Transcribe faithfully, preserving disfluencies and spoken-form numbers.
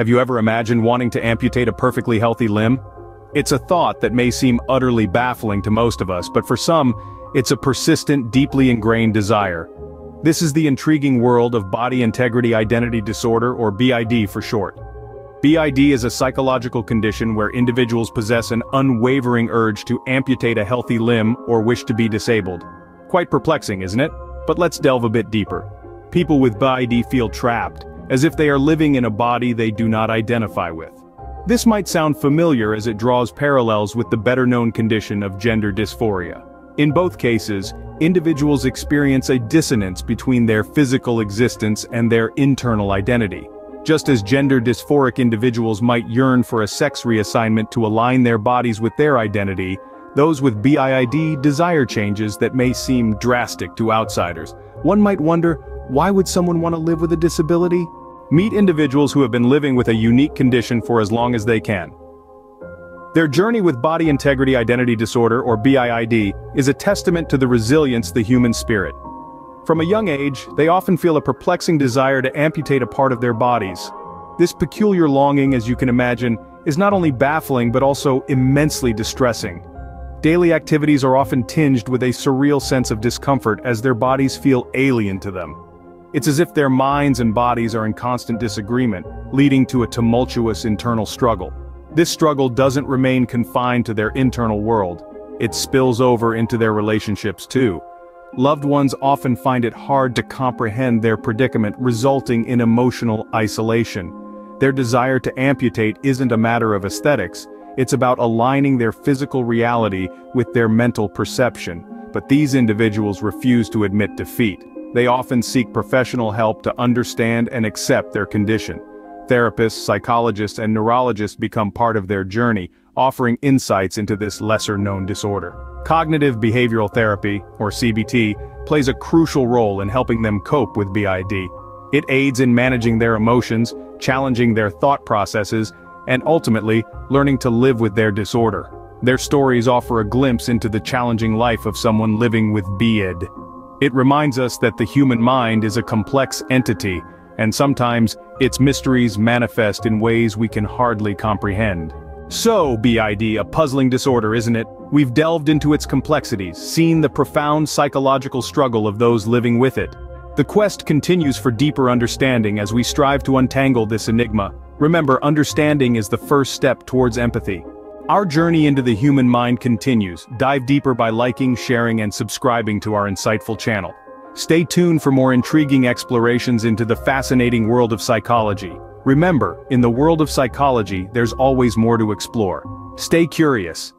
Have you ever imagined wanting to amputate a perfectly healthy limb? It's a thought that may seem utterly baffling to most of us, but for some, it's a persistent, deeply ingrained desire. This is the intriguing world of Body Integrity Identity Disorder, or B I D for short. B I D is a psychological condition where individuals possess an unwavering urge to amputate a healthy limb or wish to be disabled. Quite perplexing, isn't it? But let's delve a bit deeper. People with B I D feel trapped, as if they are living in a body they do not identify with. This might sound familiar as it draws parallels with the better-known condition of gender dysphoria. In both cases, individuals experience a dissonance between their physical existence and their internal identity. Just as gender dysphoric individuals might yearn for a sex reassignment to align their bodies with their identity, those with B I D desire changes that may seem drastic to outsiders. One might wonder, why would someone want to live with a disability? Meet individuals who have been living with a unique condition for as long as they can. Their journey with Body Integrity Identity Disorder, or B I D, is a testament to the resilience of the human spirit. From a young age, they often feel a perplexing desire to amputate a part of their bodies. This peculiar longing, as you can imagine, is not only baffling but also immensely distressing. Daily activities are often tinged with a surreal sense of discomfort as their bodies feel alien to them. It's as if their minds and bodies are in constant disagreement, leading to a tumultuous internal struggle. This struggle doesn't remain confined to their internal world. It spills over into their relationships too. Loved ones often find it hard to comprehend their predicament, resulting in emotional isolation. Their desire to amputate isn't a matter of aesthetics, it's about aligning their physical reality with their mental perception. But these individuals refuse to admit defeat. They often seek professional help to understand and accept their condition. Therapists, psychologists, and neurologists become part of their journey, offering insights into this lesser-known disorder. Cognitive behavioral therapy, or C B T, plays a crucial role in helping them cope with B I D. It aids in managing their emotions, challenging their thought processes, and ultimately, learning to live with their disorder. Their stories offer a glimpse into the challenging life of someone living with B I D. It reminds us that the human mind is a complex entity, and sometimes, its mysteries manifest in ways we can hardly comprehend. So, B I D, a puzzling disorder, isn't it? We've delved into its complexities, seen the profound psychological struggle of those living with it. The quest continues for deeper understanding as we strive to untangle this enigma. Remember, understanding is the first step towards empathy. Our journey into the human mind continues. Dive deeper by liking, sharing, and subscribing to our insightful channel. Stay tuned for more intriguing explorations into the fascinating world of psychology. Remember, in the world of psychology, there's always more to explore. Stay curious.